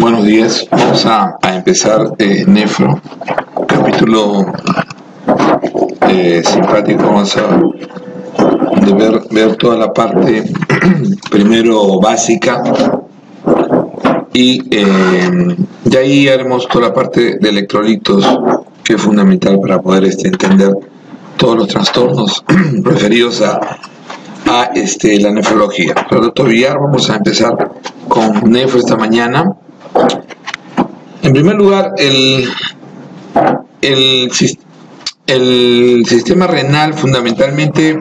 Buenos días, vamos a empezar Nefro, capítulo simpático. Vamos a ver toda la parte primero básica y de ahí haremos toda la parte de electrolitos, que es fundamental para poder entender todos los trastornos referidos a la nefrología. Doctor Villar, vamos a empezar con nefro esta mañana. En primer lugar, el sistema renal fundamentalmente,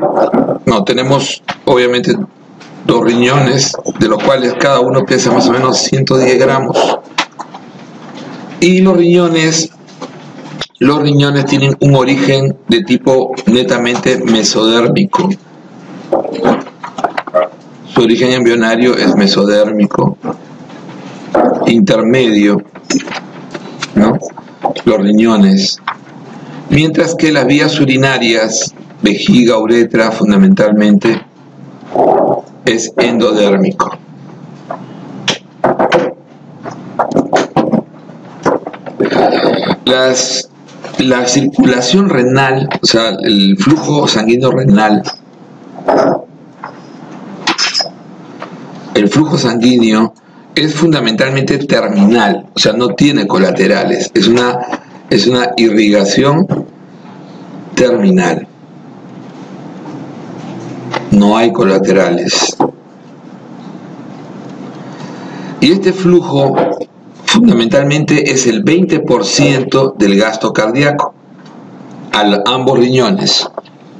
tenemos obviamente dos riñones, de los cuales cada uno pesa más o menos 110 gramos. Y los riñones tienen un origen de tipo netamente mesodérmico. Su origen embrionario es mesodérmico, intermedio, ¿no? Los riñones. Mientras que las vías urinarias, vejiga, uretra, fundamentalmente, es endodérmico. La circulación renal, o sea, el flujo sanguíneo renal, el flujo sanguíneo es fundamentalmente terminal, o sea, no tiene colaterales, es una irrigación terminal. No hay colaterales. Y este flujo fundamentalmente es el 20% del gasto cardíaco a ambos riñones.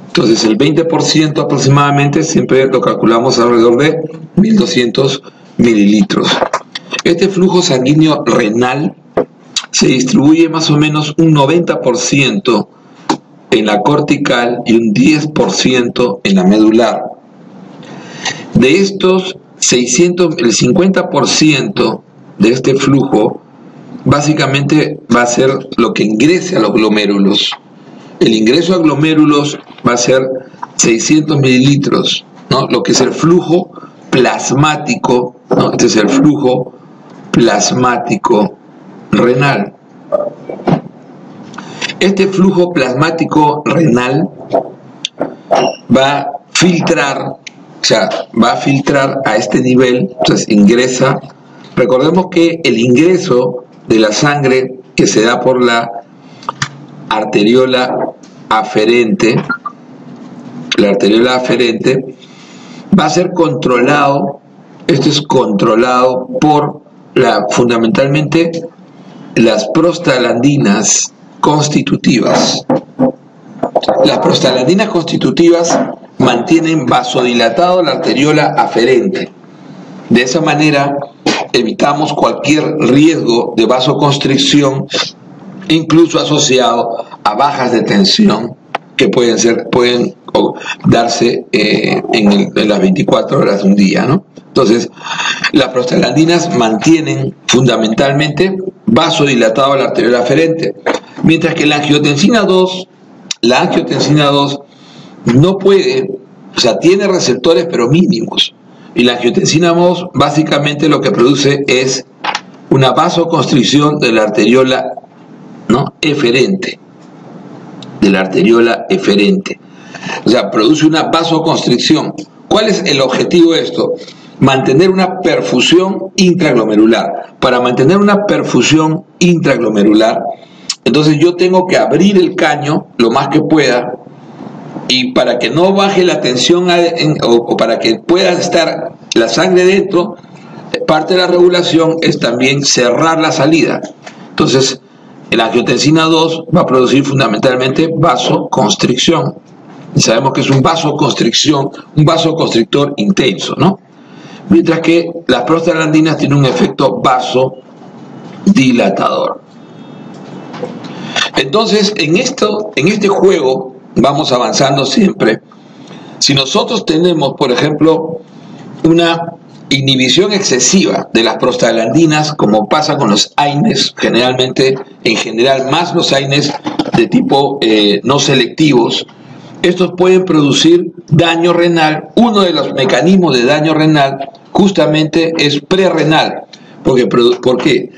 Entonces el 20% aproximadamente siempre lo calculamos alrededor de 1200 mililitros. Este flujo sanguíneo renal se distribuye más o menos un 90% en la cortical y un 10% en la medular. De estos, el 50% de este flujo básicamente va a ser lo que ingrese a los glomérulos. El ingreso a glomérulos va a ser 600 mililitros, ¿no? Lo que es el flujo plasmático, ¿no? Este es el flujo plasmático renal. Este flujo plasmático renal va a filtrar, a este nivel, entonces ingresa. Recordemos que el ingreso de la sangre que se da por la arteriola aferente, va a ser controlado, esto es controlado por fundamentalmente las prostaglandinas constitutivas. Las prostaglandinas constitutivas mantienen vasodilatado la arteriola aferente. De esa manera evitamos cualquier riesgo de vasoconstricción, incluso asociado a bajas de tensión que pueden darse en las 24 horas de un día, ¿no? Entonces, las prostaglandinas mantienen fundamentalmente vasodilatado la arteriola aferente, mientras que la angiotensina 2 no puede, tiene receptores pero mínimos, y la angiotensina 2 básicamente lo que produce es una vasoconstricción de la arteriola eferente, o sea, produce una vasoconstricción. ¿Cuál es el objetivo de esto? Mantener una perfusión intraglomerular. Para mantener una perfusión intraglomerular, entonces yo tengo que abrir el caño lo más que pueda, y para que no baje la tensión o para que pueda estar la sangre dentro, parte de la regulación es también cerrar la salida. Entonces, la angiotensina 2 va a producir fundamentalmente vasoconstricción. Sabemos que es un vasoconstrictor intenso, ¿no? Mientras que las prostaglandinas tienen un efecto vasodilatador. Entonces, en este juego vamos avanzando siempre. Si nosotros tenemos, por ejemplo, una inhibición excesiva de las prostaglandinas, como pasa con los AINES, en general más los AINES de tipo no selectivos, estos pueden producir daño renal. Uno de los mecanismos de daño renal justamente es prerrenal. Porque, ¿por qué?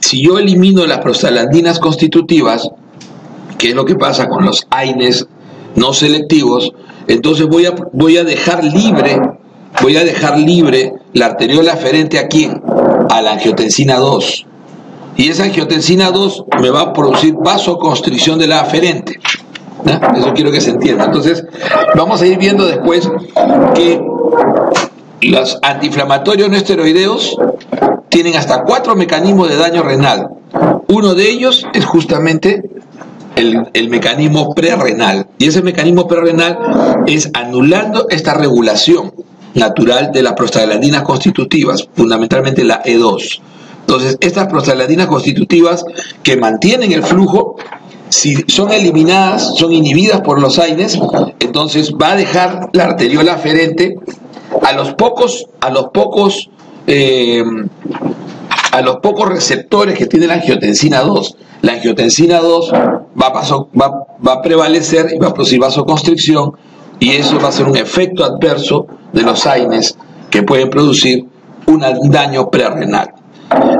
Si yo elimino las prostaglandinas constitutivas, que es lo que pasa con los AINES no selectivos, entonces voy a dejar libre la arteriola aferente ¿a quién? A la angiotensina 2. Y esa angiotensina 2 me va a producir vasoconstricción de la aferente. ¿Eh? Eso quiero que se entienda. Entonces, vamos a ir viendo después que los antiinflamatorios no esteroideos tienen hasta 4 mecanismos de daño renal. Uno de ellos es justamente el mecanismo prerrenal. Y ese mecanismo prerrenal es anulando esta regulación natural de las prostaglandinas constitutivas, fundamentalmente la E2. Entonces, estas prostaglandinas constitutivas que mantienen el flujo, si son eliminadas, son inhibidas por los AINES, entonces va a dejar la arteriola aferente a los pocos receptores que tiene la angiotensina 2. La angiotensina 2 va a prevalecer y va a producir vasoconstricción, y eso va a ser un efecto adverso de los AINES que pueden producir un daño prerrenal.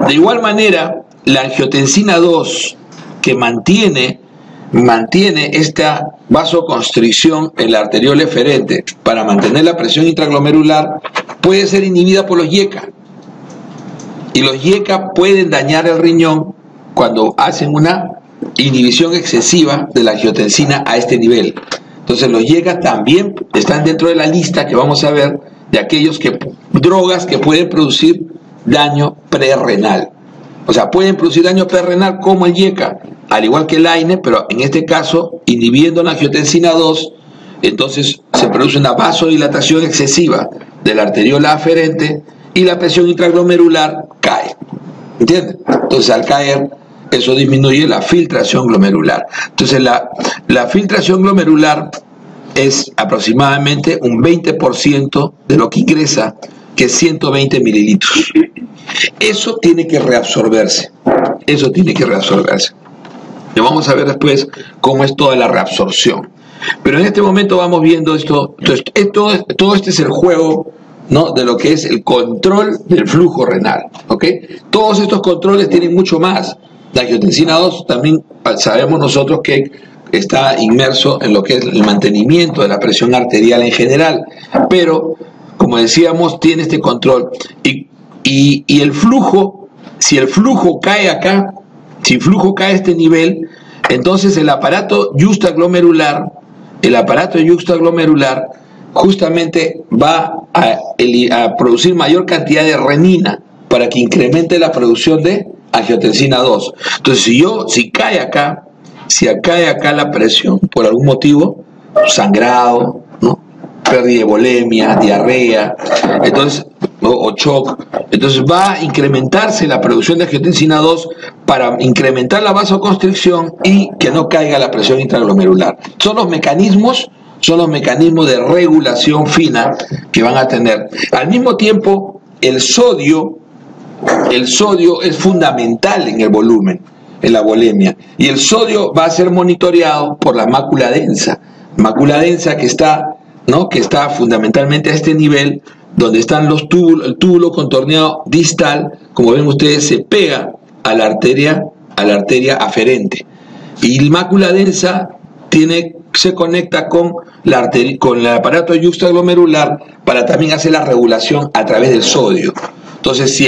De igual manera, la angiotensina 2 que mantiene esta vasoconstricción en la arteriola eferente para mantener la presión intraglomerular puede ser inhibida por los IECA. Y los IECA pueden dañar el riñón cuando hacen una inhibición excesiva de la angiotensina a este nivel. Entonces los IECA también están dentro de la lista que vamos a ver de aquellos drogas que pueden producir daño prerrenal. O sea, pueden producir daño prerrenal como el IECA, al igual que el AINE, pero en este caso, inhibiendo la angiotensina 2, entonces se produce una vasodilatación excesiva de la arteriola aferente y la presión intraglomerular cae. ¿Entienden? Entonces, al caer, eso disminuye la filtración glomerular. Entonces, la filtración glomerular es aproximadamente un 20% de lo que ingresa, que es 120 mililitros. Eso tiene que reabsorberse. Eso tiene que reabsorberse. Y vamos a ver después cómo es toda la reabsorción. Pero en este momento vamos viendo esto. Entonces, todo este es el juego, ¿no?, de lo que es el control del flujo renal. ¿Okay? Todos estos controles tienen mucho más. La angiotensina 2 también sabemos nosotros que está inmerso en lo que es el mantenimiento de la presión arterial en general. Pero, como decíamos, tiene este control. Y el flujo, si el flujo cae acá, si el flujo cae a este nivel, entonces el aparato yuxtaglomerular, justamente va a producir mayor cantidad de renina para que incremente la producción de angiotensina 2. Entonces, si cae acá la presión por algún motivo, sangrado, ¿no?, pérdida de volemia, diarrea, entonces, o shock, entonces va a incrementarse la producción de angiotensina 2 para incrementar la vasoconstricción y que no caiga la presión intraglomerular. Son los mecanismos de regulación fina que van a tener. Al mismo tiempo, el sodio es fundamental en el volumen, en la volemia, y el sodio va a ser monitoreado por la mácula densa que está, ¿no?, que está fundamentalmente a este nivel, donde están los túbulos, el túbulo contorneado distal, como ven ustedes, se pega a la arteria aferente. Y la mácula densa se conecta con el aparato yuxtaglomerular para también hacer la regulación a través del sodio. Entonces, si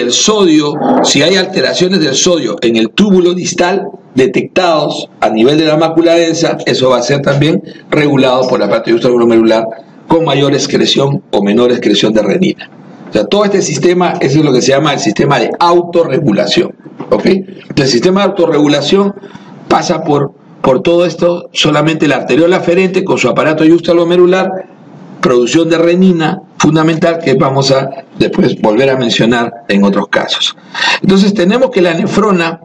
hay alteraciones del sodio en el túbulo distal detectados a nivel de la mácula densa, eso va a ser también regulado por el aparato yuxtaglomerular con mayor excreción o menor excreción de renina. O sea, todo este sistema, eso es lo que se llama el sistema de autorregulación. ¿Ok? El sistema de autorregulación pasa por todo esto, solamente la arteriola aferente con su aparato yuxtaglomerular, producción de renina fundamental que vamos a después volver a mencionar en otros casos. Entonces tenemos que la nefrona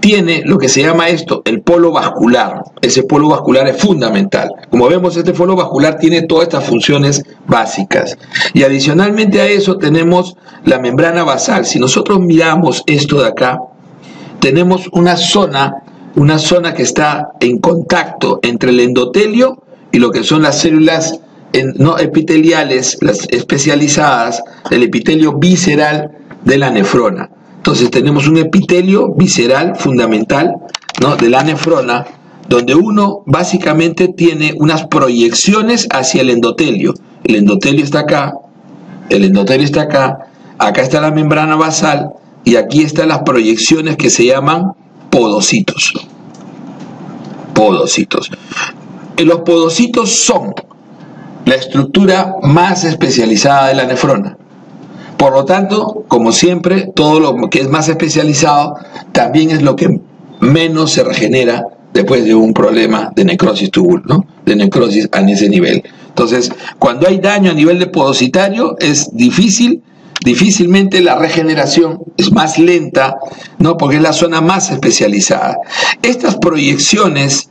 tiene lo que se llama esto, el polo vascular. Ese polo vascular es fundamental. Como vemos, este polo vascular tiene todas estas funciones básicas. Y adicionalmente a eso tenemos la membrana basal. Si nosotros miramos esto de acá, tenemos una zona que está en contacto entre el endotelio y lo que son las células no epiteliales, las especializadas, el epitelio visceral de la nefrona. Entonces tenemos un epitelio visceral fundamental, ¿no?, de la nefrona, donde uno básicamente tiene unas proyecciones hacia el endotelio. El endotelio está acá, el endotelio está acá, acá está la membrana basal y aquí están las proyecciones que se llaman podocitos. Podocitos. Los podocitos son la estructura más especializada de la nefrona. Por lo tanto, como siempre, todo lo que es más especializado también es lo que menos se regenera después de un problema de necrosis tubular, ¿no?, de necrosis a ese nivel. Entonces, cuando hay daño a nivel de podocitario, es difícilmente la regeneración es más lenta, ¿no?, porque es la zona más especializada. Estas proyecciones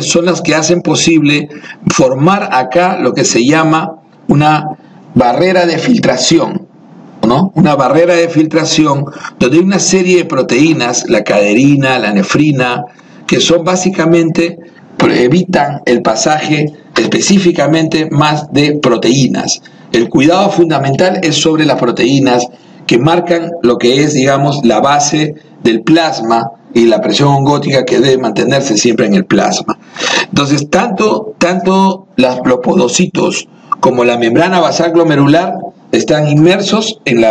son las que hacen posible formar acá lo que se llama una barrera de filtración, ¿no? Una barrera de filtración donde hay una serie de proteínas, la caderina, la nefrina, que son básicamente, evitan el pasaje específicamente más de proteínas. El cuidado fundamental es sobre las proteínas que marcan lo que es, digamos, la base del plasma y la presión ongótica que debe mantenerse siempre en el plasma. Entonces, tanto los podocitos como la membrana basal glomerular están inmersos en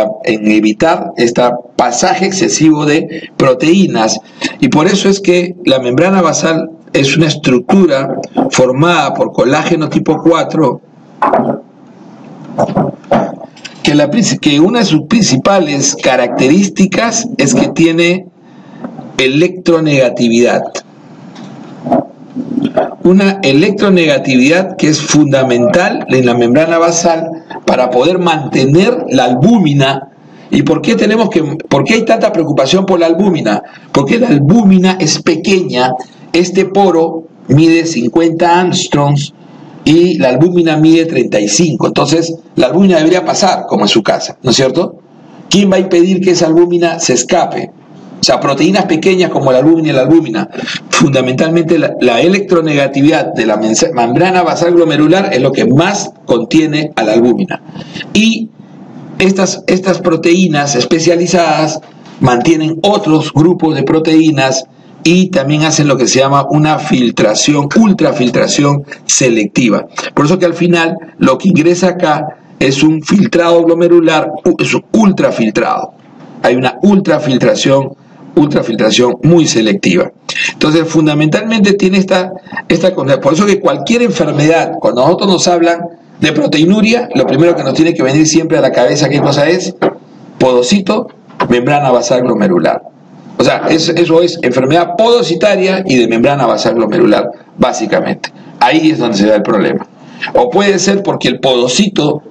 evitar este pasaje excesivo de proteínas, y por eso es que la membrana basal es una estructura formada por colágeno tipo 4 que una de sus principales características es que tiene electronegatividad. Una electronegatividad que es fundamental en la membrana basal para poder mantener la albúmina. ¿Y por qué hay tanta preocupación por la albúmina? Porque la albúmina es pequeña, este poro mide 50 angstroms y la albúmina mide 35. Entonces, la albúmina debería pasar, como en su casa, ¿no es cierto? ¿Quién va a impedir que esa albúmina se escape? O sea, proteínas pequeñas como la albúmina y la albúmina. Fundamentalmente, la electronegatividad de la membrana basal glomerular es lo que más contiene a la albúmina. Y estas proteínas especializadas mantienen otros grupos de proteínas y también hacen lo que se llama una filtración, ultrafiltración selectiva. Por eso que al final lo que ingresa acá es un filtrado glomerular, es un ultrafiltrado. Hay una ultrafiltración muy selectiva. Entonces, fundamentalmente tiene esta condición. Por eso que cualquier enfermedad, cuando nosotros nos hablan de proteinuria, lo primero que nos tiene que venir siempre a la cabeza, ¿qué cosa es? Podocito, membrana basal glomerular. O sea, eso es enfermedad podocitaria y de membrana basal glomerular, básicamente. Ahí es donde se da el problema. O puede ser porque el podocito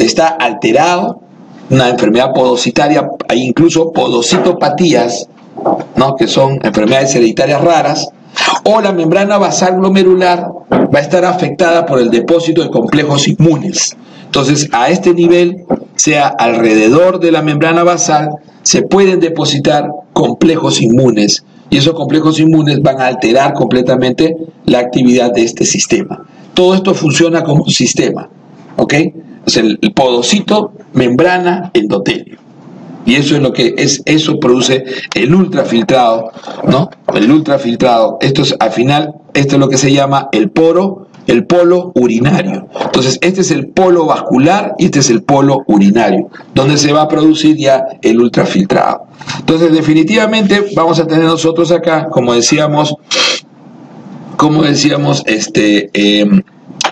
está alterado, una enfermedad podocitaria, hay incluso podocitopatías, ¿no?, que son enfermedades hereditarias raras, o la membrana basal glomerular va a estar afectada por el depósito de complejos inmunes. Entonces, a este nivel, sea alrededor de la membrana basal, se pueden depositar complejos inmunes, y esos complejos inmunes van a alterar completamente la actividad de este sistema. Todo esto funciona como un sistema, ¿ok? Es el podocito, membrana, endotelio. Y eso es lo que es, eso produce el ultrafiltrado, ¿no? El ultrafiltrado. Esto es, al final, esto es lo que se llama el polo urinario. Entonces, este es el polo vascular y este es el polo urinario, donde se va a producir ya el ultrafiltrado. Entonces, definitivamente vamos a tener nosotros acá, como decíamos,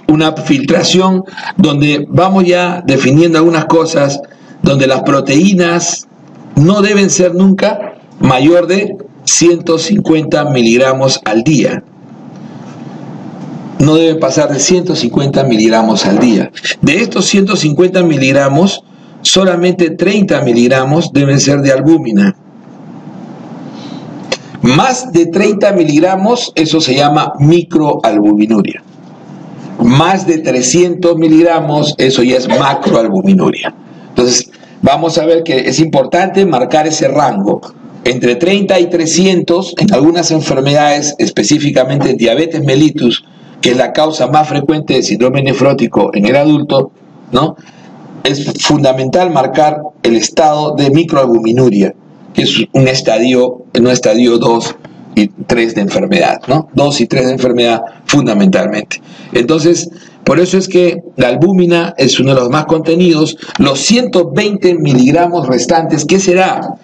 una filtración donde vamos ya definiendo algunas cosas, donde las proteínas no deben ser nunca mayor de 150 miligramos al día. No deben pasar de 150 miligramos al día. De estos 150 miligramos, solamente 30 miligramos deben ser de albúmina. Más de 30 miligramos, eso se llama microalbuminuria. Más de 300 miligramos, eso ya es macroalbuminuria. Entonces, vamos a ver que es importante marcar ese rango. Entre 30 y 300, en algunas enfermedades, específicamente diabetes mellitus, que es la causa más frecuente de síndrome nefrótico en el adulto, ¿no? es fundamental marcar el estado de microalbuminuria, que es un estadio, en un estadio 2 y 3 de enfermedad, ¿no? 2 y 3 de enfermedad fundamentalmente. Entonces, por eso es que la albúmina es uno de los más contenidos. Los 120 miligramos restantes, ¿qué será?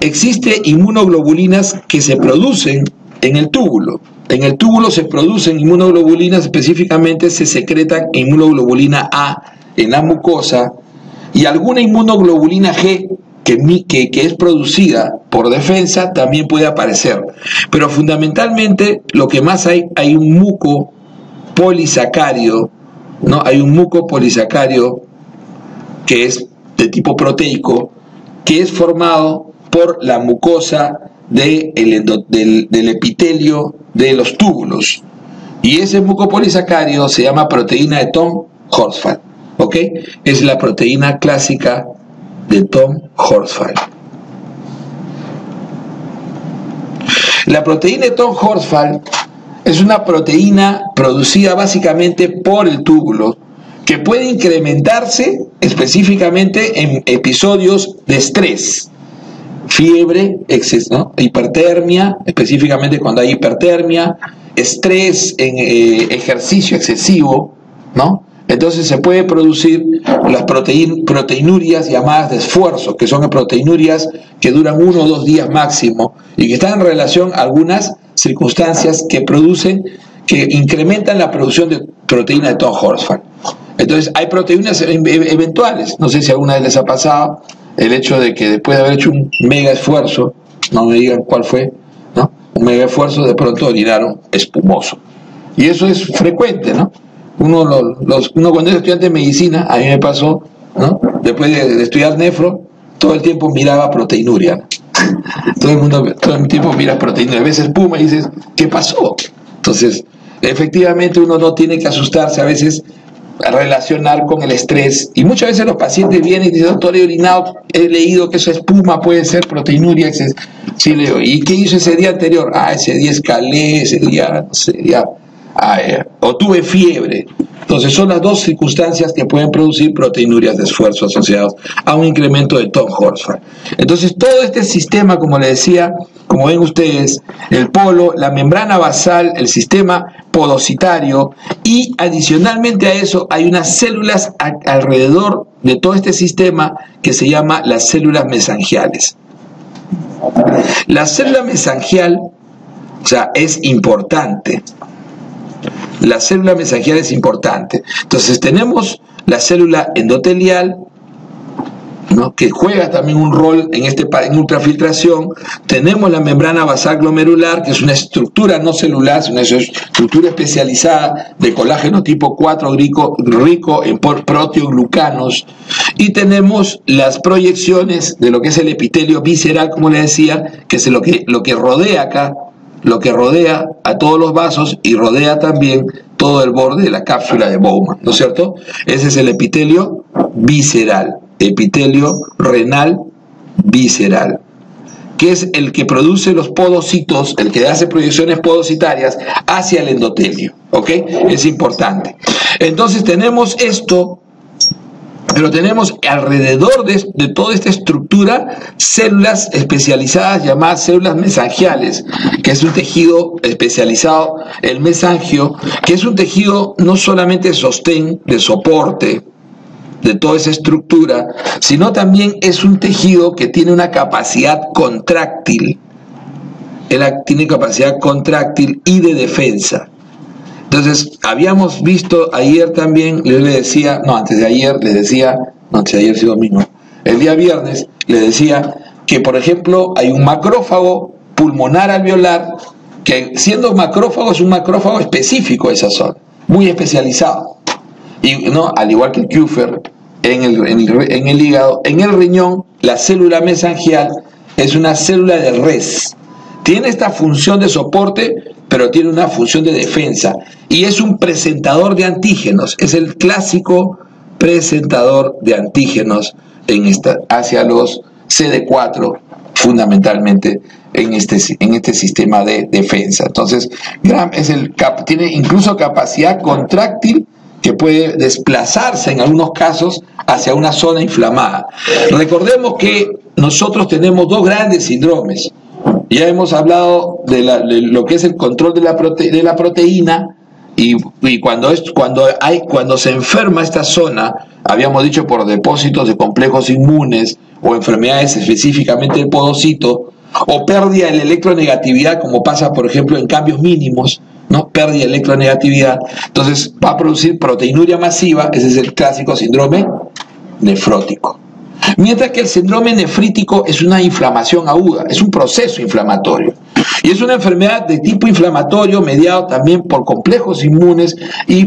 Existen inmunoglobulinas que se producen en el túbulo. En el túbulo se producen inmunoglobulinas, específicamente se secretan inmunoglobulina A en la mucosa y alguna inmunoglobulina G que es producida por defensa también puede aparecer. Pero fundamentalmente lo que más hay un muco polisacárido, ¿no? Hay un muco polisacárido que es de tipo proteico, que es formado por la mucosa del epitelio de los túbulos, y ese muco polisacárido se llama proteína de Tamm-Horsfall, ¿ok? Es la proteína clásica de Tamm-Horsfall. La proteína de Tamm-Horsfall es una proteína producida básicamente por el túbulo que puede incrementarse específicamente en episodios de estrés, fiebre, exceso, ¿no? Hipertermia, específicamente cuando hay hipertermia, estrés en ejercicio excesivo, ¿no? Entonces se puede producir las proteinurias llamadas de esfuerzo, que son proteinurias que duran 1 o 2 días máximo y que están en relación a algunas circunstancias que producen, que incrementan la producción de proteína de Tamm-Horsfall. Entonces hay proteínas eventuales, no sé si alguna vez les ha pasado el hecho de que después de haber hecho un mega esfuerzo, no me digan cuál fue, ¿no? Un mega esfuerzo, de pronto orinaron espumoso. Y eso es frecuente, ¿no? Uno cuando era estudiante de medicina, a mí me pasó, ¿no? Después de estudiar nefro, todo el tiempo miraba proteinuria, ¿no? todo el tiempo miras proteinuria, ves espuma y dices, ¿qué pasó? Entonces, efectivamente uno no tiene que asustarse a veces a relacionar con el estrés, y muchas veces los pacientes vienen y dicen, doctor, he orinado, he leído que eso es espuma, puede ser proteinuria. Sí, leo, ¿y qué hizo ese día anterior? Ah, ese día escalé, ese día, o tuve fiebre. Entonces son las dos circunstancias que pueden producir proteinurias de esfuerzo asociados a un incremento de Tamm-Horsfall. Entonces todo este sistema, como les decía, como ven ustedes, el polo, la membrana basal, el sistema podocitario, y adicionalmente a eso hay unas células alrededor de todo este sistema que se llama las células mesangiales. La célula mesangial, o sea, es importante. La célula mesangial es importante. Entonces tenemos la célula endotelial, ¿no? Que juega también un rol en ultrafiltración. Tenemos la membrana basal glomerular, que es una estructura no celular, es una estructura especializada de colágeno tipo 4 rico en proteoglucanos. Y tenemos las proyecciones de lo que es el epitelio visceral, como les decía, que es lo que rodea acá, lo que rodea a todos los vasos y rodea también todo el borde de la cápsula de Bowman, ¿no es cierto? Ese es el epitelio visceral, epitelio renal visceral, que es el que produce los podocitos, el que hace proyecciones podocitarias hacia el endotelio, ¿ok? Es importante. Entonces tenemos esto, pero tenemos alrededor de toda esta estructura células especializadas llamadas células mesangiales, que es un tejido especializado, el mesangio, que es un tejido no solamente de sostén, de soporte de toda esa estructura, sino también es un tejido que tiene una capacidad contráctil, tiene capacidad contráctil y de defensa. Entonces, habíamos visto ayer también, el día viernes les decía que, por ejemplo, hay un macrófago pulmonar alveolar, que siendo macrófago es un macrófago específico de esa zona, muy especializado. Y, ¿no? Al igual que el Kupffer en el hígado, en el riñón, la célula mesangial es una célula de res. Tiene esta función de soporte, pero tiene una función de defensa. Y es un presentador de antígenos. Es el clásico presentador de antígenos hacia los CD4, fundamentalmente, en este sistema de defensa. Entonces, tiene incluso capacidad contráctil que puede desplazarse en algunos casos hacia una zona inflamada. Recordemos que nosotros tenemos dos grandes síndromes. Ya hemos hablado de lo que es el control de la proteína, y cuando se enferma esta zona, habíamos dicho por depósitos de complejos inmunes o enfermedades específicamente del podocito, o pérdida de la electronegatividad, como pasa por ejemplo en cambios mínimos, ¿no? Pérdida de electronegatividad, entonces va a producir proteinuria masiva. Ese es el clásico síndrome nefrótico. Mientras que el síndrome nefrítico es una inflamación aguda, es un proceso inflamatorio. Y es una enfermedad de tipo inflamatorio mediado también por complejos inmunes y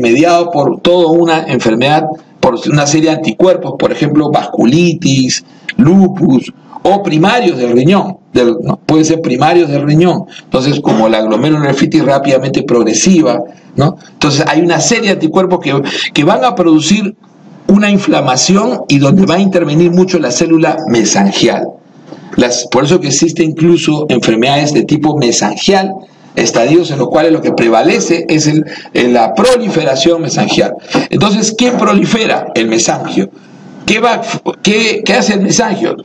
mediado por toda una enfermedad, por una serie de anticuerpos, por ejemplo, vasculitis, lupus o primarios del riñón. Puede ser primarios del riñón. Entonces, como la glomerulonefritis rápidamente progresiva, ¿no? Entonces, hay una serie de anticuerpos que van a producir una inflamación y donde va a intervenir mucho la célula mesangial. Por eso que existen incluso enfermedades de tipo mesangial, estadios en los cuales lo que prevalece es la proliferación mesangial. Entonces, ¿quién prolifera? El mesangio. ¿Qué hace el mesangio?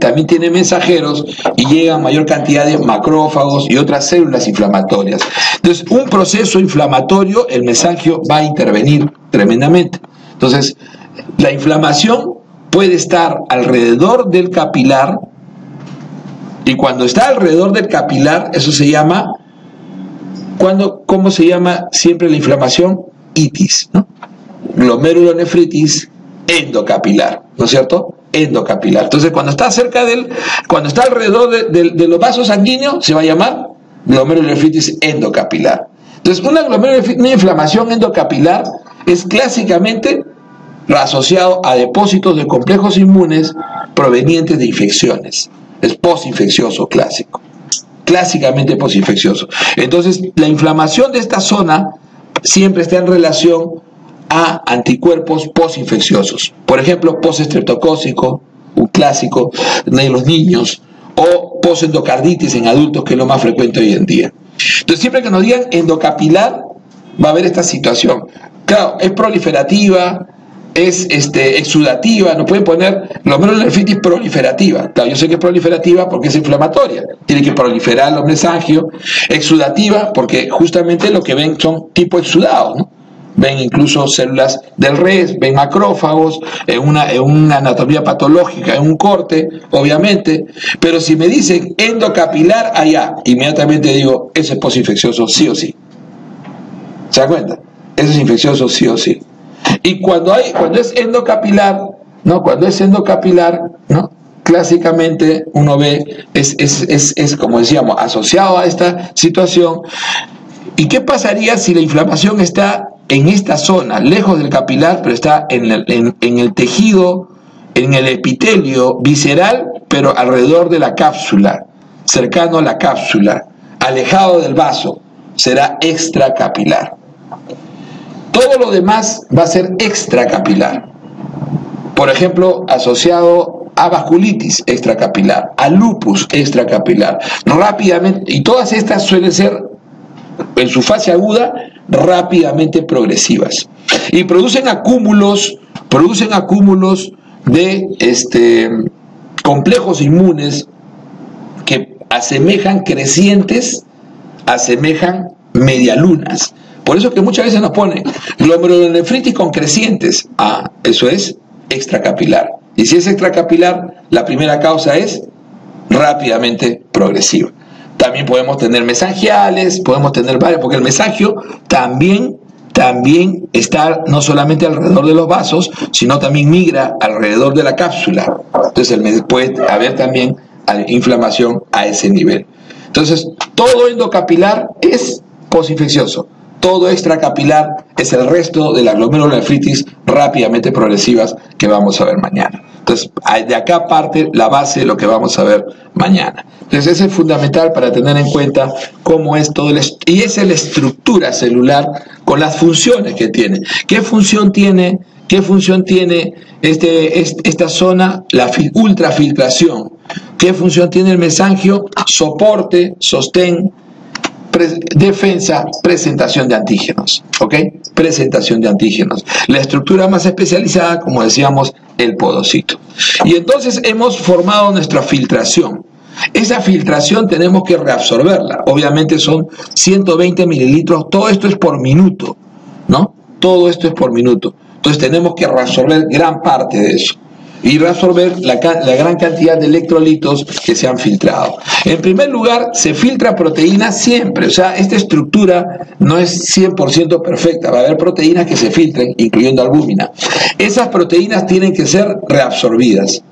También tiene mensajeros y llega mayor cantidad de macrófagos y otras células inflamatorias. Entonces, un proceso inflamatorio, el mesangio va a intervenir tremendamente. Entonces, la inflamación puede estar alrededor del capilar, y cuando está alrededor del capilar, eso se llama, ¿cómo se llama siempre la inflamación? Itis, ¿no? Glomerulonefritis endocapilar, ¿no es cierto? Endocapilar. Entonces, cuando está alrededor de los vasos sanguíneos, se va a llamar glomerulonefritis endocapilar. Entonces, una inflamación endocapilar es clásicamente asociado a depósitos de complejos inmunes provenientes de infecciones. Es posinfeccioso clásico, clásicamente posinfeccioso. Entonces, la inflamación de esta zona siempre está en relación a anticuerpos posinfecciosos. Por ejemplo, postestreptocócico, un clásico de los niños, o posendocarditis en adultos, que es lo más frecuente hoy en día. Entonces, siempre que nos digan endocapilar, va a haber esta situación. Claro, es proliferativa, es exudativa, nos pueden poner glomerulonefritis proliferativa. Claro, yo sé que es proliferativa porque es inflamatoria, tiene que proliferar los mesangios. Exudativa porque justamente lo que ven son tipo exudados, ¿no? Ven incluso células del res, ven macrófagos, en una anatomía patológica, en un corte, obviamente. Pero si me dicen endocapilar allá, inmediatamente digo, eso es posinfeccioso sí o sí. ¿Se dan cuenta? Eso es infeccioso sí o sí. Y cuando es endocapilar, ¿no? Cuando es endocapilar, ¿no? Clásicamente uno ve, es como decíamos, asociado a esta situación. ¿Y qué pasaría si la inflamación está en esta zona, lejos del capilar, pero está en el tejido, en el epitelio visceral, pero alrededor de la cápsula, cercano a la cápsula, alejado del vaso? Será extracapilar. Todo lo demás va a ser extracapilar. Por ejemplo, asociado a vasculitis extracapilar, a lupus extracapilar. Rápidamente, y todas estas suelen ser, en su fase aguda, rápidamente progresivas. Y producen acúmulos de complejos inmunes que asemejan crecientes, asemejan medialunas. Por eso que muchas veces nos ponen glomerulonefritis con crecientes. Ah, eso es extracapilar. Y si es extracapilar, la primera causa es rápidamente progresiva. También podemos tener mesangiales, podemos tener varios, porque el mesangio también está no solamente alrededor de los vasos, sino también migra alrededor de la cápsula. Entonces puede haber también inflamación a ese nivel. Entonces, todo endocapilar es posinfeccioso. Todo extracapilar es el resto de las glomerulonefritis rápidamente progresivas que vamos a ver mañana. Entonces, de acá parte la base de lo que vamos a ver mañana. Entonces, eso es fundamental para tener en cuenta cómo es todo y es la estructura celular con las funciones que tiene. ¿Qué función tiene esta zona? La ultrafiltración. ¿Qué función tiene el mesangio? Soporte, sostén, defensa, presentación de antígenos. ¿Ok? presentación de antígenos. La estructura más especializada, como decíamos, el podocito. Y entonces hemos formado nuestra filtración. Esa filtración tenemos que reabsorberla. Obviamente son 120 mililitros. Todo esto es por minuto, ¿no? Todo esto es por minuto. Entonces tenemos que reabsorber gran parte de eso. Y reabsorber la gran cantidad de electrolitos que se han filtrado. En primer lugar, se filtra proteína siempre. O sea, esta estructura no es 100% perfecta. Va a haber proteínas que se filtren, incluyendo albúmina. Esas proteínas tienen que ser reabsorbidas.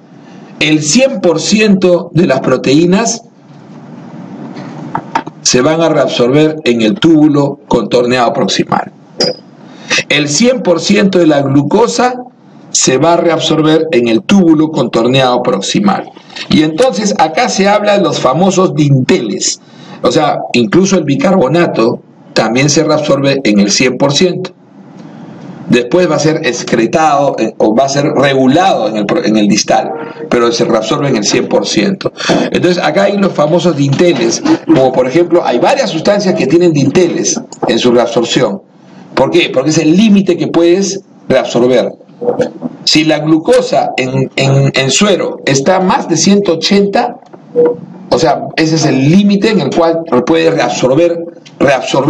El 100% de las proteínas se van a reabsorber en el túbulo contorneado proximal. El 100% de la glucosa se va a reabsorber en el túbulo contorneado proximal. Y entonces acá se habla de los famosos dinteles. O sea, incluso el bicarbonato también se reabsorbe en el 100%. Después va a ser excretado o va a ser regulado en el distal, pero se reabsorbe en el 100%. Entonces acá hay los famosos dinteles, como por ejemplo hay varias sustancias que tienen dinteles en su reabsorción. ¿Por qué? Porque es el límite que puedes reabsorber. Si la glucosa en suero está más de 180, o sea, ese es el límite en el cual puede reabsorber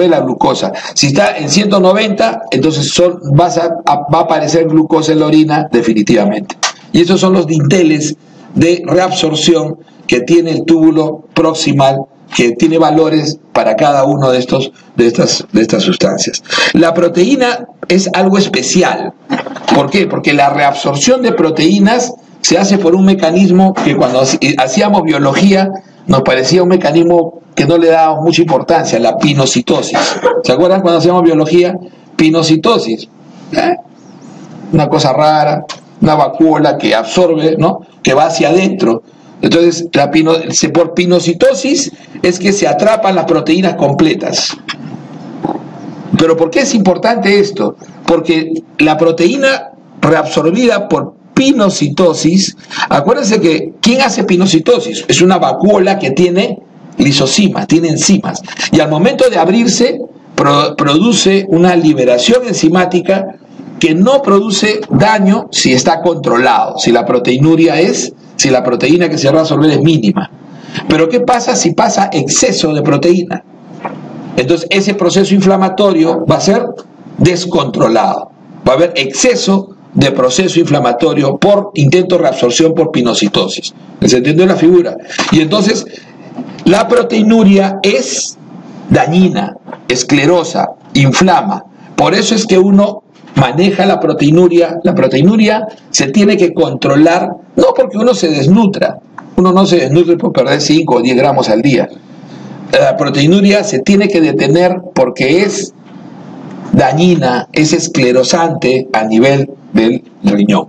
la glucosa. Si está en 190, entonces va a aparecer glucosa en la orina definitivamente. Y esos son los dinteles de reabsorción que tiene el túbulo proximal, que tiene valores para cada uno de estas sustancias. La proteína es algo especial. ¿Por qué? Porque la reabsorción de proteínas se hace por un mecanismo que cuando hacíamos biología nos parecía un mecanismo que no le dábamos mucha importancia, la pinocitosis. ¿Se acuerdan cuando hacíamos biología? Pinocitosis. Una cosa rara, una vacuola que absorbe, ¿no? Que va hacia adentro. Entonces, por pinocitosis es que se atrapan las proteínas completas. ¿Pero por qué es importante esto? Porque la proteína reabsorbida por pinocitosis, acuérdense que, ¿quién hace pinocitosis? Es una vacuola que tiene lisosimas, tiene enzimas. Y al momento de abrirse, produce una liberación enzimática que no produce daño si está controlado, si la proteinuria es... si la proteína que se va a absorber es mínima. Pero ¿qué pasa si pasa exceso de proteína? Entonces ese proceso inflamatorio va a ser descontrolado. Va a haber exceso de proceso inflamatorio por intento de reabsorción por pinocitosis. ¿Se entiende la figura? Y entonces la proteinuria es dañina, esclerosa, inflama. Por eso es que uno maneja la proteinuria. La proteinuria se tiene que controlar, no porque uno se desnutra, uno no se desnutre por perder 5 o 10 gramos al día. La proteinuria se tiene que detener porque es dañina, es esclerosante a nivel del riñón.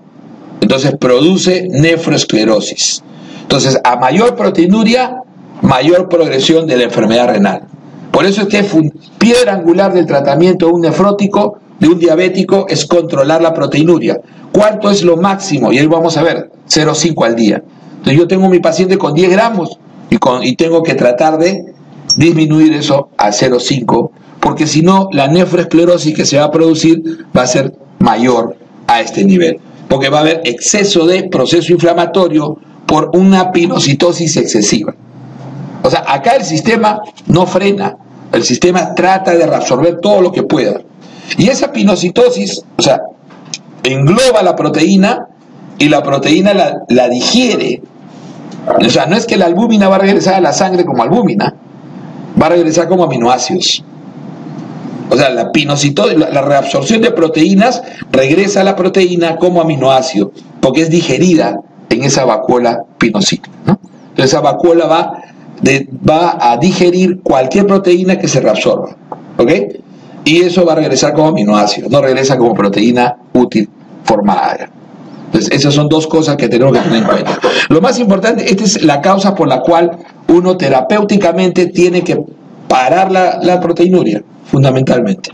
Entonces produce nefroesclerosis. Entonces a mayor proteinuria, mayor progresión de la enfermedad renal. Por eso es que es piedra angular del tratamiento de un nefrótico, de un diabético, es controlar la proteinuria. ¿Cuánto es lo máximo? Y ahí vamos a ver, 0,5 al día. Entonces yo tengo mi paciente con 10 gramos y tengo que tratar de disminuir eso a 0,5, porque si no, la nefroesclerosis que se va a producir va a ser mayor a este nivel, porque va a haber exceso de proceso inflamatorio por una pinocitosis excesiva. O sea, acá el sistema no frena, el sistema trata de reabsorber todo lo que pueda. Y esa pinocitosis, o sea, engloba la proteína y la proteína la digiere. O sea, no es que la albúmina va a regresar a la sangre como albúmina, va a regresar como aminoácidos. O sea, la pinocitosis, la reabsorción de proteínas regresa a la proteína como aminoácido, porque es digerida en esa vacuola pinocita, ¿no? Entonces esa vacuola va a digerir cualquier proteína que se reabsorba, ¿ok? Y eso va a regresar como aminoácido, no regresa como proteína útil formada. Entonces, esas son dos cosas que tenemos que tener en cuenta. Lo más importante, esta es la causa por la cual uno terapéuticamente tiene que parar la proteinuria, fundamentalmente.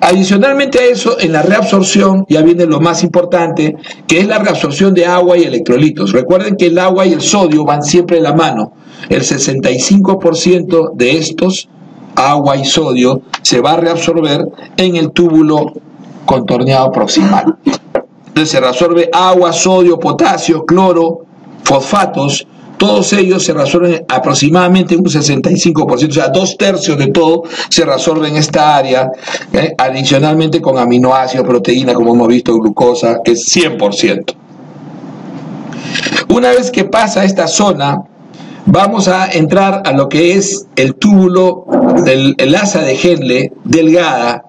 Adicionalmente a eso, en la reabsorción, ya viene lo más importante, que es la reabsorción de agua y electrolitos. Recuerden que el agua y el sodio van siempre de la mano. El 65% de estos, agua y sodio, se va a reabsorber en el túbulo contorneado proximal. Entonces se resuelve agua, sodio, potasio, cloro, fosfatos. Todos ellos se resuelven aproximadamente un 65%, o sea, 2/3 de todo se resuelve en esta área, adicionalmente con aminoácidos, proteínas, como hemos visto, glucosa, que es 100%. Una vez que pasa esta zona, vamos a entrar a lo que es el túbulo, el asa de Henle delgada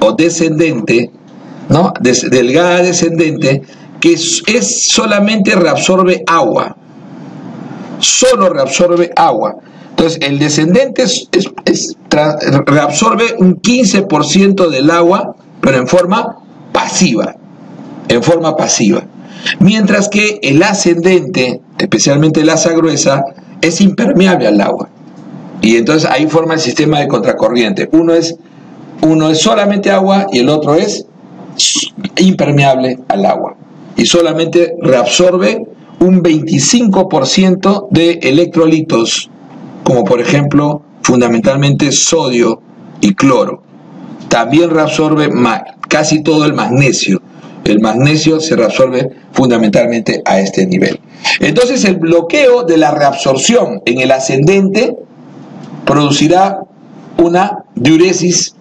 o descendente, ¿no? Delgada descendente, que solamente reabsorbe agua. Solo reabsorbe agua. Entonces el descendente reabsorbe un 15% del agua, pero en forma pasiva, mientras que el ascendente, especialmente el asa gruesa, es impermeable al agua, y entonces ahí forma el sistema de contracorriente. Uno es solamente agua y el otro es impermeable al agua, y solamente reabsorbe un 25% de electrolitos, como por ejemplo fundamentalmente sodio y cloro. También reabsorbe casi todo el magnesio. El magnesio se reabsorbe fundamentalmente a este nivel. Entonces el bloqueo de la reabsorción en el ascendente producirá una diuresis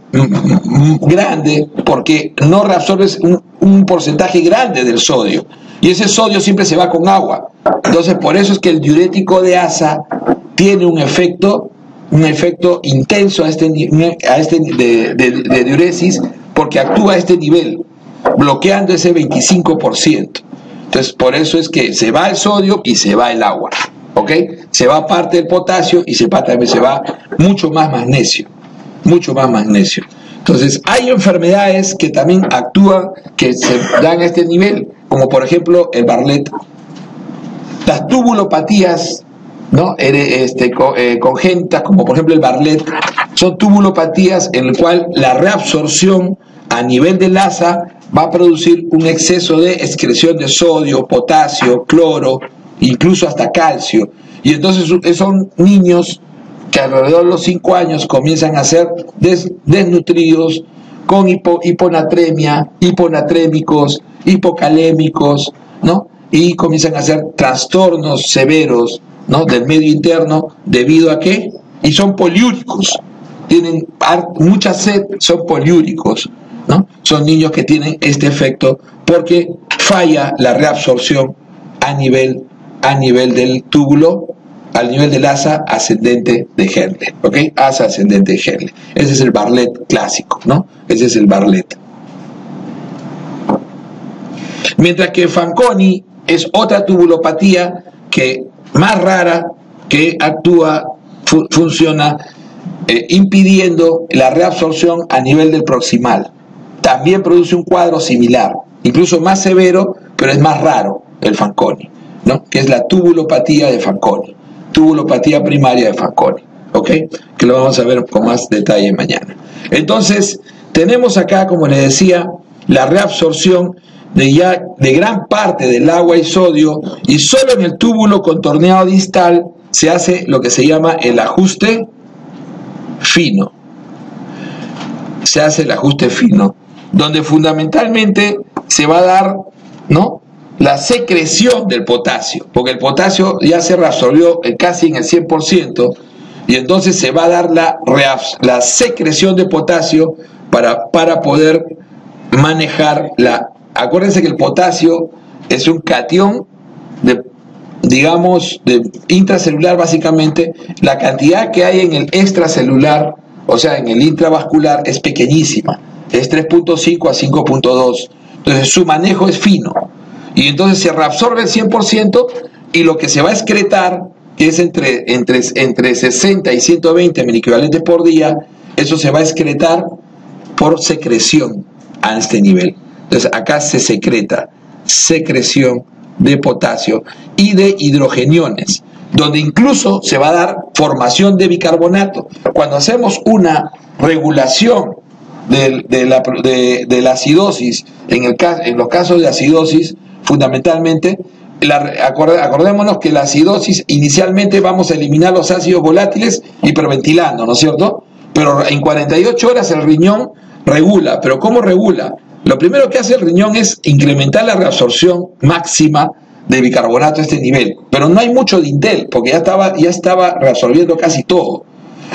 grande, porque no reabsorbes un porcentaje grande del sodio, y ese sodio siempre se va con agua. Entonces por eso es que el diurético de asa tiene un efecto intenso de diuresis, porque actúa a este nivel, bloqueando ese 25%. Entonces por eso es que se va el sodio y se va el agua, ¿ok? Se va parte del potasio y también se va mucho más magnesio. Entonces hay enfermedades que también actúan, que se dan a este nivel, como por ejemplo el Bartlet, las tubulopatías, ¿no? Congénitas, como por ejemplo el Bartlet, son tubulopatías en el cual la reabsorción a nivel del asa va a producir un exceso de excreción de sodio, potasio, cloro, incluso hasta calcio, y entonces son niños que alrededor de los 5 años comienzan a ser desnutridos, con hiponatremia, hiponatrémicos, hipocalémicos, ¿no? Y comienzan a hacer trastornos severos, ¿no?, del medio interno, debido a que, y son poliúricos, tienen mucha sed, son poliúricos, ¿no? Son niños que tienen este efecto porque falla la reabsorción a nivel del túbulo, al nivel del asa ascendente de Henle, ¿ok? Asa ascendente de Henle. Ese es el Bartlet clásico, ¿no? Ese es el Bartlet. Mientras que Fanconi es otra tubulopatía más rara, que funciona impidiendo la reabsorción a nivel del proximal. También produce un cuadro similar, incluso más severo, pero es más raro el Fanconi, ¿no? Que es la tubulopatía de Fanconi. Tubulopatía primaria de Fanconi, ¿ok? Que lo vamos a ver con más detalle mañana. Entonces, tenemos acá, como les decía, la reabsorción de gran parte del agua y sodio, y solo en el túbulo contorneado distal se hace lo que se llama el ajuste fino. Se hace el ajuste fino, donde fundamentalmente se va a dar, ¿no?, la secreción del potasio, porque el potasio ya se reabsorbió casi en el 100%, y entonces se va a dar la secreción de potasio para poder manejar la... Acuérdense que el potasio es un catión de intracelular, básicamente. La cantidad que hay en el extracelular, o sea, en el intravascular, es pequeñísima, es 3.5 a 5.2, entonces su manejo es fino. Y entonces se reabsorbe el 100%, y lo que se va a excretar, que es entre 60 y 120 miliequivalentes por día, eso se va a excretar por secreción a este nivel. Entonces acá se secreta secreción de potasio y de hidrogeniones, donde incluso se va a dar formación de bicarbonato. Cuando hacemos una regulación de la acidosis, en los casos de acidosis, fundamentalmente, acordémonos que la acidosis, inicialmente vamos a eliminar los ácidos volátiles hiperventilando, ¿no es cierto? Pero en 48 horas el riñón regula. ¿Pero cómo regula? Lo primero que hace el riñón es incrementar la reabsorción máxima de bicarbonato a este nivel, pero no hay mucho dintel porque ya estaba reabsorbiendo casi todo.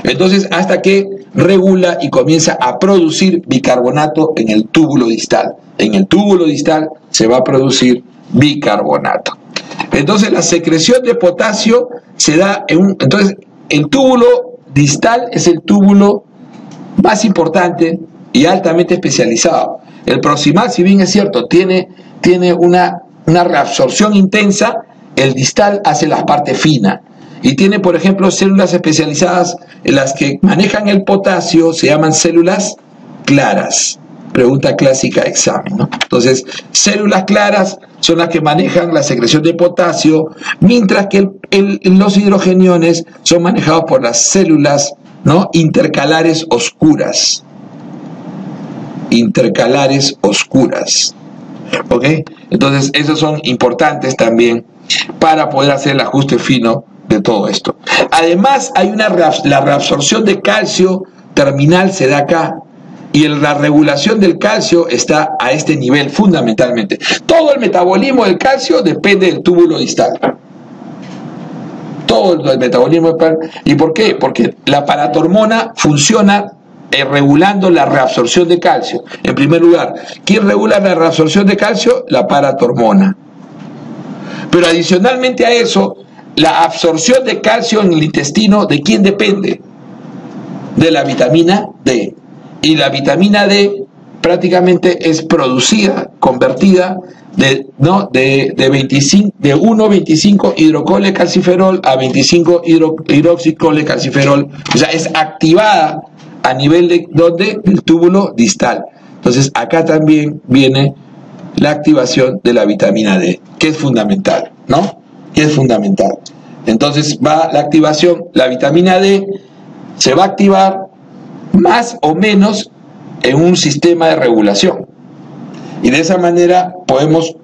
Entonces, hasta que regula y comienza a producir bicarbonato en el túbulo distal. En el túbulo distal se va a producir bicarbonato. Entonces, la secreción de potasio se da en un... Entonces, el túbulo distal es el túbulo más importante y altamente especializado. El proximal, si bien es cierto, tiene una reabsorción intensa, el distal hace la parte fina. Y tiene, por ejemplo, células especializadas en las que manejan el potasio, se llaman células claras. Pregunta clásica de examen, ¿no? Entonces, células claras son las que manejan la secreción de potasio, mientras que los hidrogeniones son manejados por las células, ¿no?, intercalares oscuras. Intercalares oscuras. ¿Ok? Entonces, esos son importantes también para poder hacer el ajuste fino de todo esto. Además, hay la reabsorción de calcio terminal se da acá, y la regulación del calcio está a este nivel fundamentalmente. Todo el metabolismo del calcio depende del túbulo distal. Todo el metabolismo. ¿Y por qué? Porque la paratormona funciona regulando la reabsorción de calcio. En primer lugar, ¿quién regula la reabsorción de calcio? La paratormona. Pero adicionalmente a eso, la absorción de calcio en el intestino, ¿de quién depende? De la vitamina D. Y la vitamina D prácticamente es producida, convertida de 1,25 hidrocolecalciferol a 25 hidroxicolecalciferol. O sea, es activada a nivel de ¿dónde? Del túbulo distal. Entonces, acá también viene la activación de la vitamina D, que es fundamental, ¿no? Que es fundamental. Entonces, va la activación, la vitamina D se va a activar más o menos en un sistema de regulación, y de esa manera podemos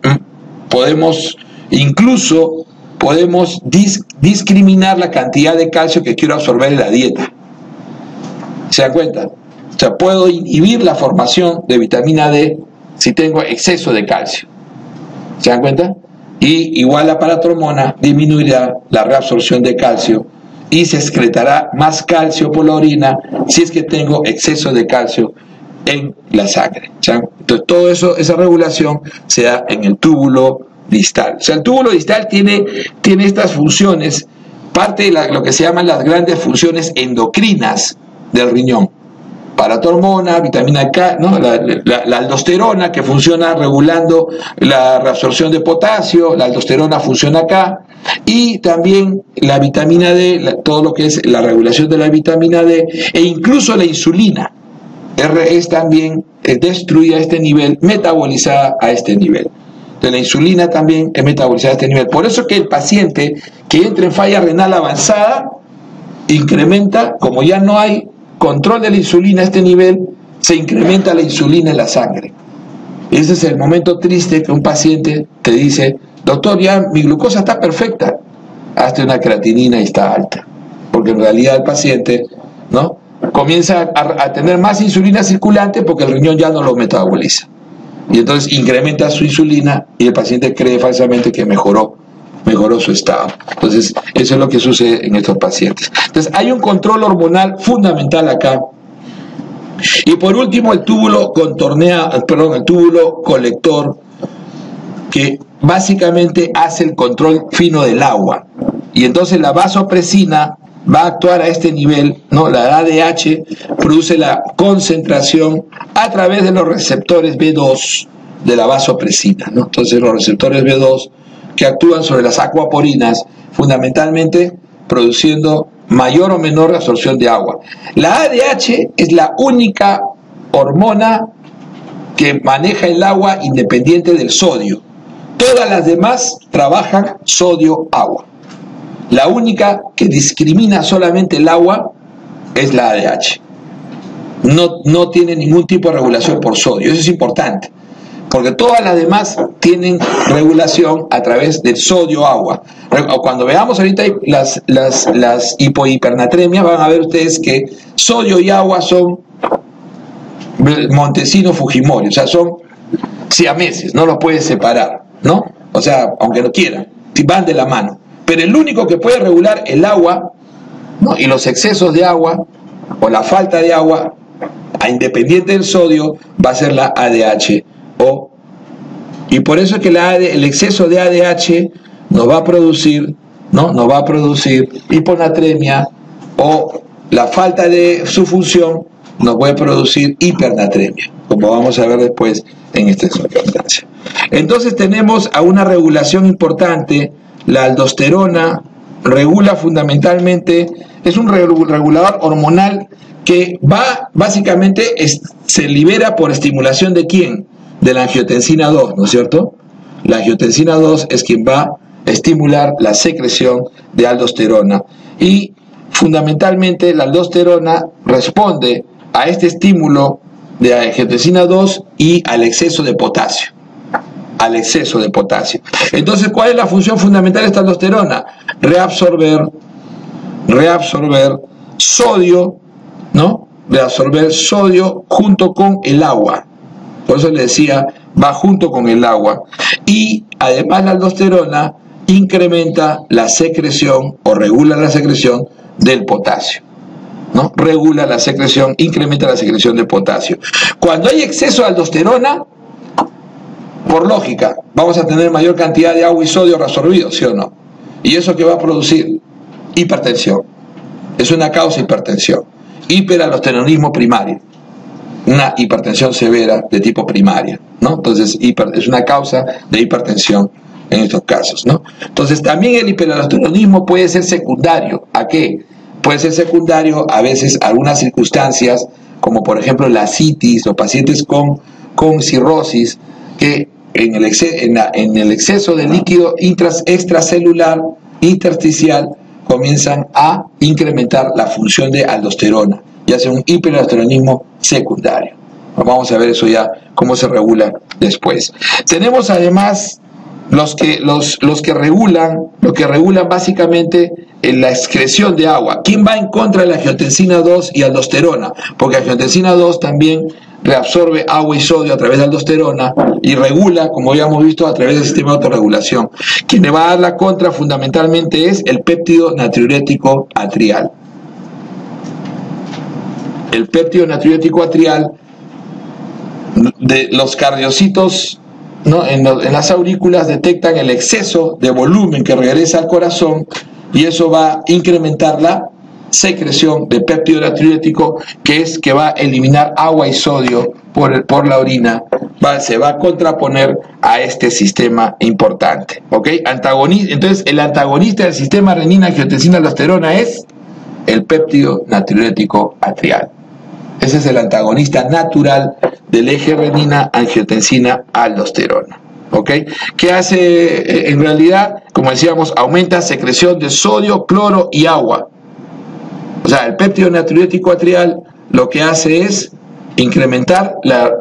discriminar la cantidad de calcio que quiero absorber en la dieta. ¿Se dan cuenta? O sea, puedo inhibir la formación de vitamina D si tengo exceso de calcio. ¿Se dan cuenta? Y igual la paratormona disminuirá la reabsorción de calcio y se excretará más calcio por la orina si es que tengo exceso de calcio en la sangre. ¿Sí? Entonces, todo eso, esa regulación se da en el túbulo distal. O sea, el túbulo distal tiene estas funciones, parte de lo que se llaman las grandes funciones endocrinas del riñón. Paratormona, vitamina K, ¿no?, la aldosterona, que funciona regulando la reabsorción de potasio, la aldosterona funciona acá, y también la vitamina D, todo lo que es la regulación de la vitamina D, e incluso la insulina, es también destruida a este nivel, metabolizada a este nivel. Entonces, la insulina también es metabolizada a este nivel. Por eso que el paciente que entra en falla renal avanzada, incrementa, como ya no hay control de la insulina a este nivel, se incrementa la insulina en la sangre. Ese es el momento triste que un paciente te dice: doctor, ya mi glucosa está perfecta, hazte una creatinina y está alta. Porque en realidad el paciente, ¿no?, comienza a tener más insulina circulante porque el riñón ya no lo metaboliza. Y entonces incrementa su insulina y el paciente cree falsamente que mejoró su estado. Entonces, eso es lo que sucede en estos pacientes. Entonces, hay un control hormonal fundamental acá. Y por último, el túbulo el túbulo colector, que básicamente hace el control fino del agua. Y entonces la vasopresina va a actuar a este nivel, ¿no? La ADH produce la concentración a través de los receptores B2 de la vasopresina, ¿no? Entonces, los receptores B2 que actúan sobre las acuaporinas, fundamentalmente produciendo mayor o menor reabsorción de agua. La ADH es la única hormona que maneja el agua independiente del sodio. Todas las demás trabajan sodio-agua. La única que discrimina solamente el agua es la ADH. No tiene ningún tipo de regulación por sodio. Eso es importante, porque todas las demás tienen regulación a través del sodio-agua. Cuando veamos ahorita las hipohipernatremias, van a ver ustedes que sodio y agua son Montesino-Fujimori, o sea, son siameses, no los puede separar, ¿no? O sea, aunque no quiera, van de la mano. Pero el único que puede regular el agua, ¿no?, y los excesos de agua o la falta de agua, a independiente del sodio, va a ser la ADH. Y por eso es que el exceso de ADH nos va a producir, ¿no?, nos va a producir hiponatremia, o la falta de su función nos puede producir hipernatremia, como vamos a ver después en esta circunstancia. Entonces tenemos a una regulación importante. La aldosterona regula fundamentalmente, es un regulador hormonal que básicamente se libera por estimulación de ¿quién? De la angiotensina 2, ¿no es cierto? La angiotensina 2 es quien va a estimular la secreción de aldosterona, y fundamentalmente la aldosterona responde a este estímulo de la angiotensina 2 y al exceso de potasio. Al exceso de potasio. Entonces, ¿cuál es la función fundamental de esta aldosterona? Reabsorber sodio, ¿no? Reabsorber sodio junto con el agua. Por eso le decía, va junto con el agua. Y además la aldosterona incrementa la secreción o regula la secreción del potasio, ¿no? Regula la secreción, incrementa la secreción de potasio. Cuando hay exceso de aldosterona, por lógica, vamos a tener mayor cantidad de agua y sodio reabsorbido, ¿sí o no? ¿Y eso qué va a producir? Hipertensión. Es una causa de hipertensión. Hiperaldosteronismo primario. Una hipertensión severa de tipo primaria, ¿no? Entonces, es una causa de hipertensión en estos casos, ¿no? Entonces, también el hiperaldosteronismo puede ser secundario. ¿A qué? Puede ser secundario a veces a algunas circunstancias, como por ejemplo la citis, o pacientes con cirrosis, que en el exceso de líquido extracelular, intersticial, comienzan a incrementar la función de aldosterona, ya sea un hiperaldosteronismo secundario. Vamos a ver eso ya, cómo se regula después. Tenemos además los que regulan básicamente la excreción de agua. ¿Quién va en contra de la angiotensina 2 y aldosterona? Porque la angiotensina 2 también reabsorbe agua y sodio a través de aldosterona y regula, como ya hemos visto, a través del sistema de autorregulación. Quien le va a dar la contra fundamentalmente es el péptido natriurético atrial. El péptido natriurético atrial de los cardiocitos, ¿no?, en las aurículas detectan el exceso de volumen que regresa al corazón, y eso va a incrementar la secreción de péptido natriurético, que es que va a eliminar agua y sodio por la orina. Se va a contraponer a este sistema importante, ¿ok? Entonces, el antagonista del sistema renina-angiotensina-aldosterona es el péptido natriurético atrial. Ese es el antagonista natural del eje renina-angiotensina-aldosterona. ¿Ok? ¿Qué hace en realidad? Como decíamos, aumenta secreción de sodio, cloro y agua. O sea, el péptido natriurético atrial lo que hace es incrementar la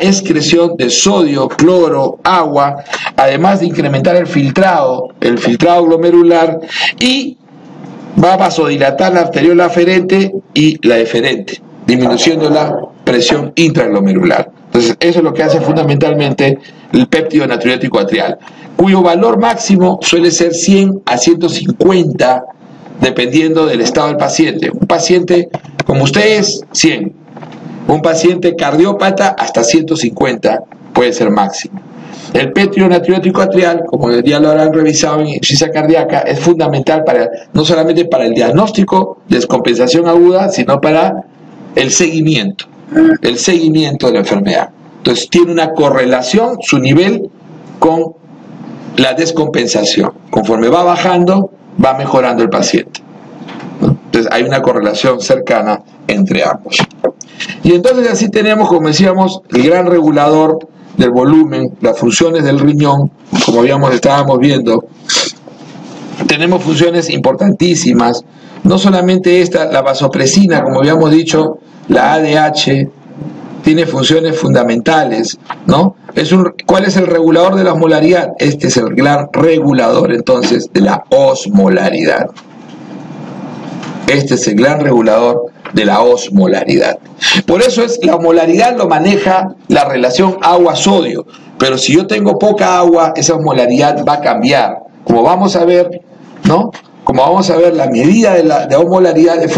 excreción de sodio, cloro, agua, además de incrementar el filtrado glomerular, y va a vasodilatar la arteriola aferente y la deferente, disminuyendo la presión intraglomerular. Entonces, eso es lo que hace fundamentalmente el péptido natriurético atrial, cuyo valor máximo suele ser 100 a 150, dependiendo del estado del paciente. Un paciente como ustedes, 100. Un paciente cardiópata, hasta 150 puede ser máximo. El péptido natriurético atrial, como ya lo habrán revisado en insuficiencia cardíaca, es fundamental no solamente para el diagnóstico de descompensación aguda, sino para el seguimiento de la enfermedad. Entonces, tiene una correlación, su nivel, con la descompensación. Conforme va bajando, va mejorando el paciente, ¿no? Entonces, hay una correlación cercana entre ambos. Y entonces, así tenemos, como decíamos, el gran regulador del volumen, las funciones del riñón, como estábamos viendo. Tenemos funciones importantísimas, no solamente esta, la vasopresina, como habíamos dicho, la ADH, tiene funciones fundamentales, ¿no? ¿Cuál es el regulador de la osmolaridad? Este es el gran regulador, entonces, de la osmolaridad. Este es el gran regulador de la osmolaridad. Por eso es, la osmolaridad lo maneja la relación agua-sodio, pero si yo tengo poca agua, esa osmolaridad va a cambiar. Como vamos a ver, ¿no? Como vamos a ver, la medida de la osmolaridad es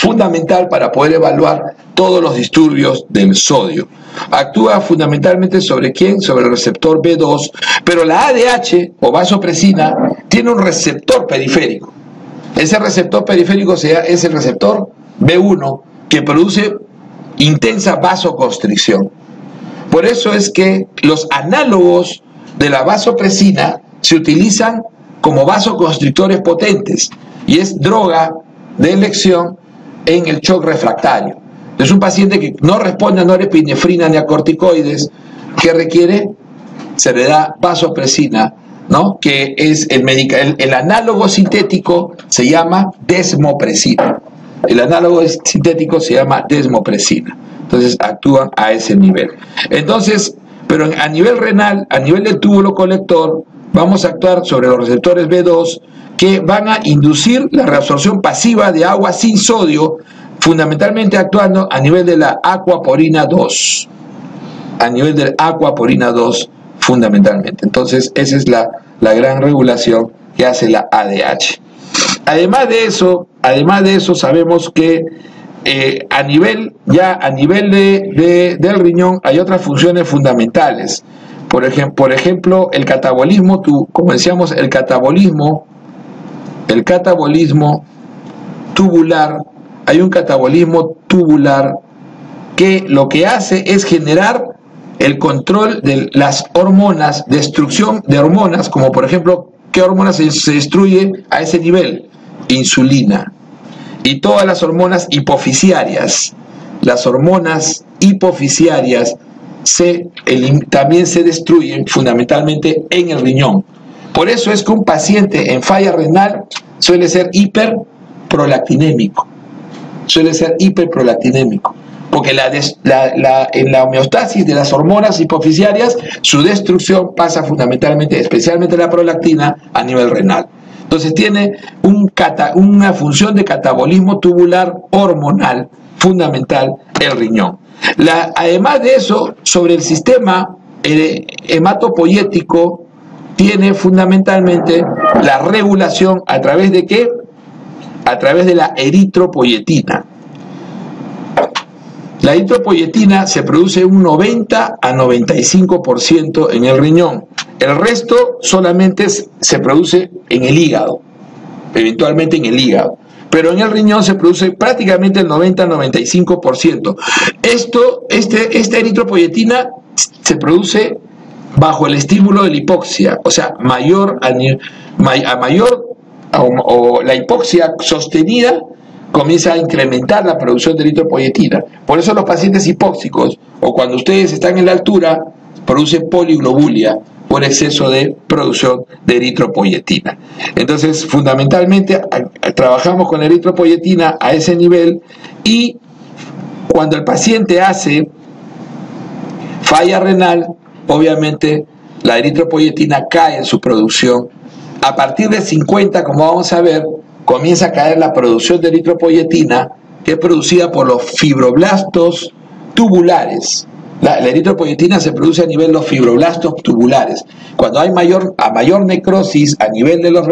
fundamental para poder evaluar todos los disturbios del sodio. Actúa fundamentalmente sobre ¿quién? Sobre el receptor B2, pero la ADH o vasopresina tiene un receptor periférico. Ese receptor periférico es el receptor B1, que produce intensa vasoconstricción. Por eso es que los análogos de la vasopresina se utilizan como vasoconstrictores potentes y es droga de elección en el shock refractario. Es un paciente que no responde a norepinefrina ni a corticoides, que requiere, se le da vasopresina, ¿no? Que es el análogo sintético, se llama desmopresina. El análogo sintético se llama desmopresina. Entonces actúan a ese nivel. Entonces, pero a nivel renal, a nivel del túbulo colector, vamos a actuar sobre los receptores B2 que van a inducir la reabsorción pasiva de agua sin sodio, fundamentalmente actuando a nivel de la aquaporina 2. A nivel de la aquaporina 2 fundamentalmente. Entonces esa es la gran regulación que hace la ADH. Además de eso sabemos que a nivel del riñón hay otras funciones fundamentales. Por ejemplo, el catabolismo, como decíamos, el catabolismo tubular. Hay un catabolismo tubular que lo que hace es generar el control de las hormonas, destrucción de hormonas, como por ejemplo, ¿qué hormonas se destruye a ese nivel? Insulina. Y todas las hormonas hipofisiarias. Las hormonas hipofisiarias también se destruyen fundamentalmente en el riñón. Por eso es que un paciente en falla renal suele ser hiperprolactinémico. Suele ser hiperprolactinémico. Porque en la homeostasis de las hormonas hipofisiarias, su destrucción pasa fundamentalmente, especialmente la prolactina, a nivel renal. Entonces tiene una función de catabolismo tubular hormonal fundamental el riñón. Además de eso, sobre el sistema hematopoyético, tiene fundamentalmente la regulación a través de ¿qué? A través de la eritropoyetina. La eritropoyetina se produce un 90 a 95% en el riñón. El resto solamente se produce en el hígado, eventualmente en el hígado. Pero en el riñón se produce prácticamente el 90 a 95%. Esta eritropoyetina se produce bajo el estímulo de la hipoxia, o sea, la hipoxia sostenida comienza a incrementar la producción de eritropoyetina. Por eso los pacientes hipóxicos o cuando ustedes están en la altura produce poliglobulia por exceso de producción de eritropoyetina. Entonces, fundamentalmente trabajamos con eritropoyetina a ese nivel y cuando el paciente hace falla renal, obviamente la eritropoyetina cae en su producción. A partir de 50, como vamos a ver, comienza a caer la producción de eritropoyetina, que es producida por los fibroblastos tubulares. La eritropoyetina se produce a nivel de los fibroblastos tubulares. Cuando hay mayor necrosis a nivel de los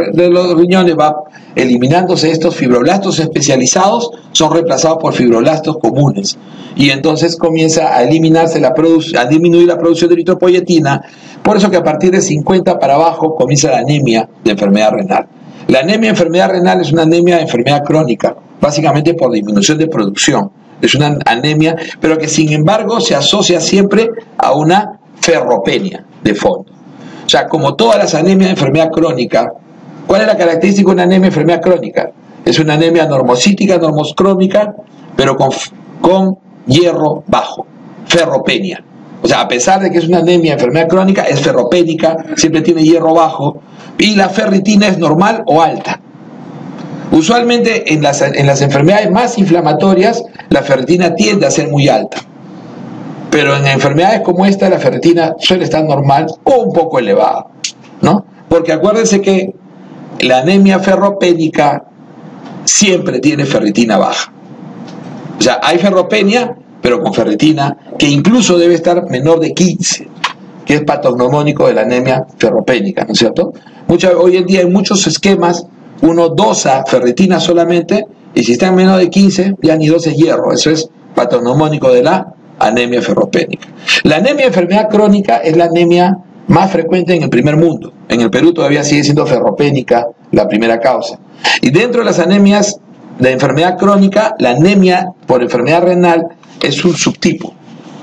riñones, va eliminándose estos fibroblastos especializados, son reemplazados por fibroblastos comunes. Y entonces comienza a eliminarse a disminuir la producción de eritropoyetina. Por eso que a partir de 50 para abajo comienza la anemia de enfermedad renal. La anemia de enfermedad renal es una anemia de enfermedad crónica, básicamente por disminución de producción. Es una anemia, pero que sin embargo se asocia siempre a una ferropenia de fondo. O sea, como todas las anemias de enfermedad crónica, ¿cuál es la característica de una anemia de enfermedad crónica? Es una anemia normocítica, normocrómica, pero con hierro bajo, ferropenia. O sea, a pesar de que es una anemia de enfermedad crónica, es ferropénica, siempre tiene hierro bajo, y la ferritina es normal o alta. Usualmente en las enfermedades más inflamatorias la ferritina tiende a ser muy alta, pero en enfermedades como esta la ferritina suele estar normal o un poco elevada, ¿no? Porque acuérdense que la anemia ferropénica siempre tiene ferritina baja. O sea, hay ferropenia, pero con ferritina, que incluso debe estar menor de 15, que es patognomónico de la anemia ferropénica, ¿no es cierto? Hoy en día hay muchos esquemas, uno dosa ferritina solamente, y si está en menos de 15, ya ni dosa es hierro, eso es patognomónico de la anemia ferropénica. La anemia de enfermedad crónica es la anemia más frecuente en el primer mundo. En el Perú todavía sigue siendo ferropénica la primera causa. Y dentro de las anemias de enfermedad crónica, la anemia por enfermedad renal es un subtipo.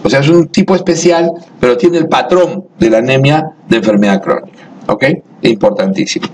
O sea, es un tipo especial, pero tiene el patrón de la anemia de enfermedad crónica. ¿Ok? Importantísimo.